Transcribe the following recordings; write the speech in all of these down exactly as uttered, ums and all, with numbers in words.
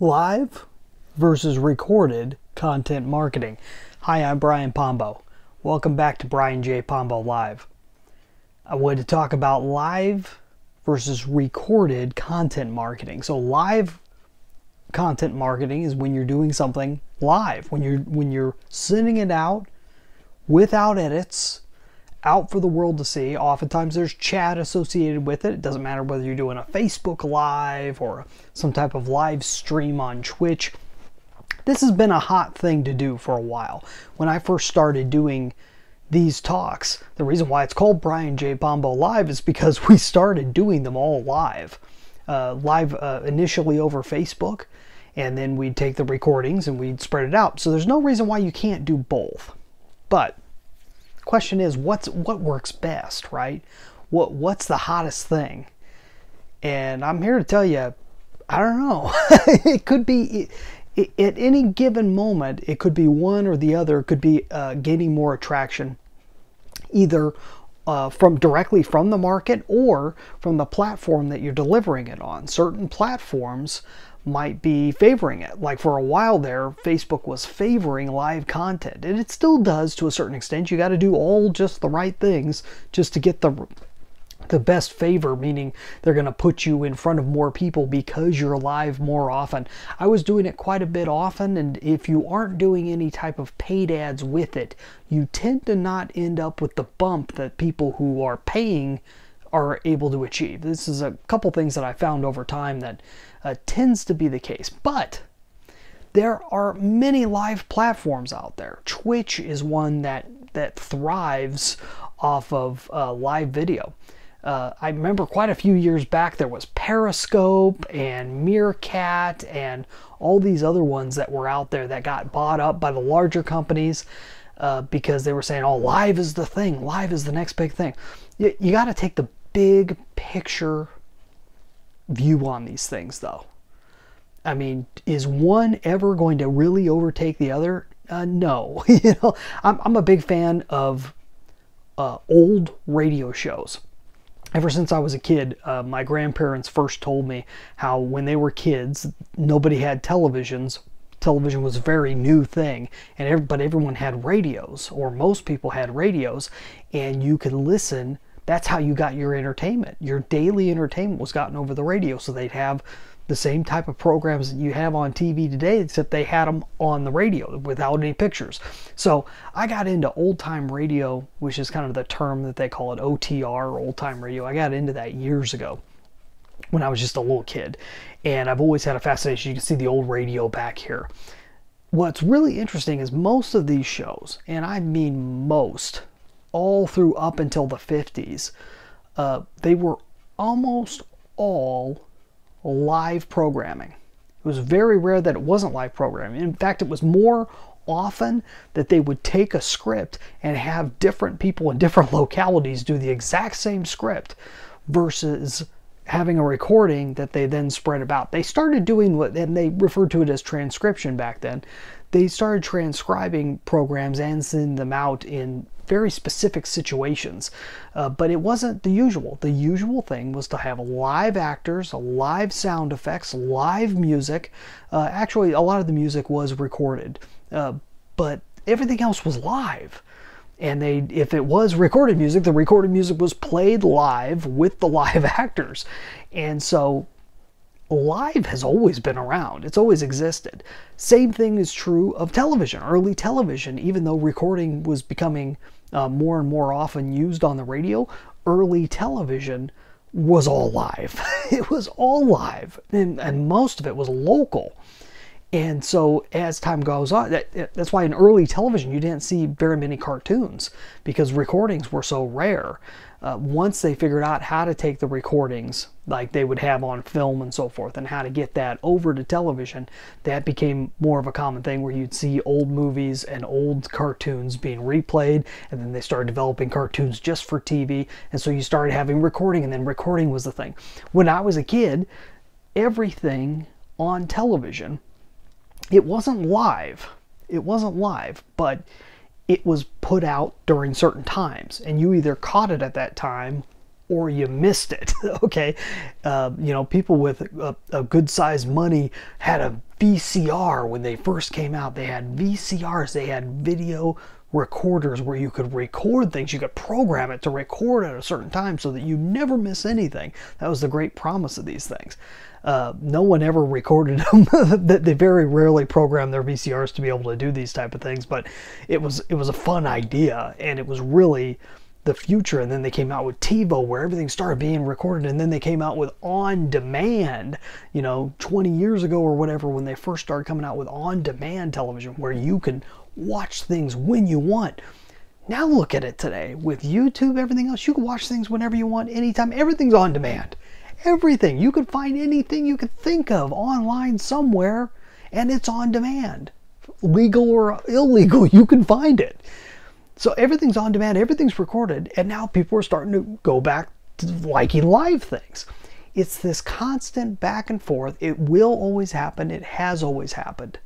Live versus recorded content marketing. Hi, I'm Brian Pombo. Welcome back to Brian J. Pombo Live. I wanted to talk about live versus recorded content marketing. So live content marketing is when you're doing something live, when you're when you're sending it out without edits, out for the world to see. Oftentimes there's chat associated with it. It doesn't matter whether you're doing a Facebook Live or some type of live stream on Twitch. This has been a hot thing to do for a while. When I first started doing these talks, the reason why it's called Brian J. Pombo Live is because we started doing them all live. Uh, live uh, initially over Facebook, and then we'd take the recordings and we'd spread it out. So there's no reason why you can't do both. But question is, what's what works best, right? What what's the hottest thing? And I'm here to tell you, I don't know. It could be it, it, at any given moment, it could be one or the other. It could be uh, gaining more attraction, either uh, from directly from the market or from the platform that you're delivering it on. Certain platforms might be favoring it. Like for a while there, Facebook was favoring live content, and it still does to a certain extent. You got to do all just the right things just to get the the best favor, meaning they're going to put you in front of more people because you're live more often. I was doing it quite a bit often, and if you aren't doing any type of paid ads with it, you tend to not end up with the bump that people who are paying are able to achieve. This is a couple things that I found over time that uh, tends to be the case. But there are many live platforms out there. Twitch is one that that thrives off of uh, live video. Uh, I remember quite a few years back there was Periscope and Meerkat and all these other ones that were out there that got bought up by the larger companies uh, because they were saying, "Oh, live is the thing. Live is the next big thing." You, you got to take the big picture view on these things, though. I mean, is one ever going to really overtake the other? Uh, no. You know, I'm, I'm a big fan of uh, old radio shows. Ever since I was a kid, uh, my grandparents first told me how when they were kids, nobody had televisions. Television was a very new thing, and every, but everyone had radios, or most people had radios, and you could listen. That's how you got your entertainment. Your daily entertainment was gotten over the radio. So they'd have the same type of programs that you have on T V today, except they had them on the radio without any pictures. So I got into old-time radio, which is kind of the term that they call it, O T R, old-time radio. I got into that years ago when I was just a little kid. And I've always had a fascination. You can see the old radio back here. What's really interesting is most of these shows, and I mean most, all through up until the fifties, uh, they were almost all live programming. It was very rare that it wasn't live programming. In fact, it was more often that they would take a script and have different people in different localities do the exact same script versus having a recording that they then spread about. They started doing what, and they referred to it as transcription back then. They started transcribing programs and sending them out in very specific situations, uh, but it wasn't the usual. The usual thing was to have live actors, live sound effects, live music. Uh, actually, a lot of the music was recorded, uh, but everything else was live. And they, if it was recorded music, the recorded music was played live with the live actors. And so live has always been around. It's always existed. Same thing is true of television, early television. Even though recording was becoming uh, more and more often used on the radio, early television was all live. It was all live, and, and most of it was local. And so as time goes on, that, that's why in early television you didn't see very many cartoons, because recordings were so rare. Uh, once they figured out how to take the recordings like they would have on film and so forth, and how to get that over to television, that became more of a common thing where you'd see old movies and old cartoons being replayed, and then they started developing cartoons just for T V, and so you started having recording, and then recording was the thing. When I was a kid, everything on television, it wasn't live, it wasn't live, but it was put out during certain times, and you either caught it at that time or you missed it. Okay, uh, you know, people with a, a good sized money had a V C R when they first came out. They had V C Rs, they had video recorders where you could record things. You could program it to record at a certain time so that you never miss anything. That was the great promise of these things. Uh, no one ever recorded them. They very rarely programmed their V C Rs to be able to do these type of things, but it was, it was a fun idea, and it was really the future. And then they came out with TiVo, where everything started being recorded, and then they came out with on demand, you know, twenty years ago or whatever, when they first started coming out with on demand television, where you can watch things when you want. Now look at it today with YouTube, everything else. You can watch things whenever you want, anytime. Everything's on demand. Everything. You can find anything you could think of online somewhere, and it's on demand. Legal or illegal, you can find it. So everything's on demand, everything's recorded, and now people are starting to go back to liking live things. It's this constant back and forth. It will always happen. It has always happened.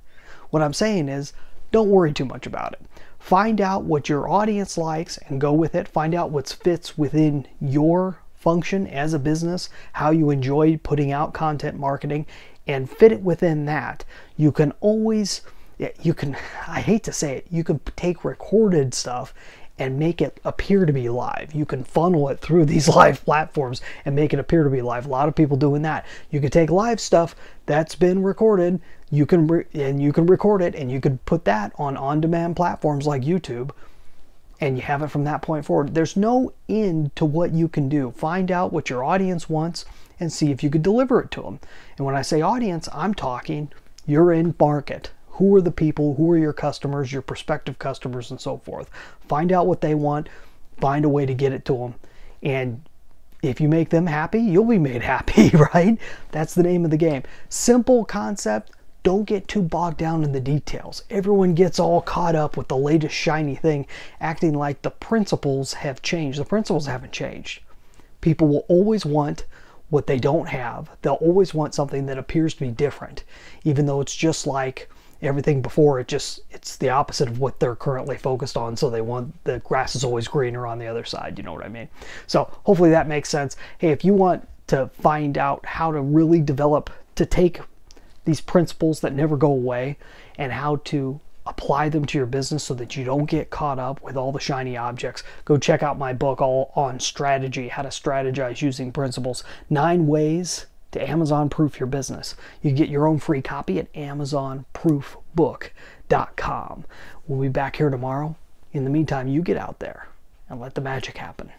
What I'm saying is, don't worry too much about it. Find out what your audience likes and go with it. Find out what fits within your function as a business, how you enjoy putting out content marketing, and fit it within that. You can always... You can, I hate to say it, you can take recorded stuff and make it appear to be live. You can funnel it through these live platforms and make it appear to be live. A lot of people doing that. You can take live stuff that's been recorded, you can re and you can record it, and you can put that on on-demand platforms like YouTube, and you have it from that point forward. There's no end to what you can do. Find out what your audience wants and see if you could deliver it to them. And when I say audience, I'm talking your end market. Who are the people? Who are your customers, your prospective customers, and so forth? Find out what they want. Find a way to get it to them. And if you make them happy, you'll be made happy, right? That's the name of the game. Simple concept. Don't get too bogged down in the details. Everyone gets all caught up with the latest shiny thing, acting like the principles have changed. The principles haven't changed. People will always want what they don't have. They'll always want something that appears to be different, even though it's just like everything before. It just, it's the opposite of what they're currently focused on, so they want the grass is always greener on the other side. You know what I mean? So hopefully that makes sense. Hey, if you want to find out how to really develop, to take these principles that never go away and how to apply them to your business so that you don't get caught up with all the shiny objects, go check out my book all on strategy, how to strategize using principles, nine ways to Amazon proof your business. You get your own free copy at Amazon Proof Book dot com. We'll be back here tomorrow. In the meantime, you get out there and let the magic happen.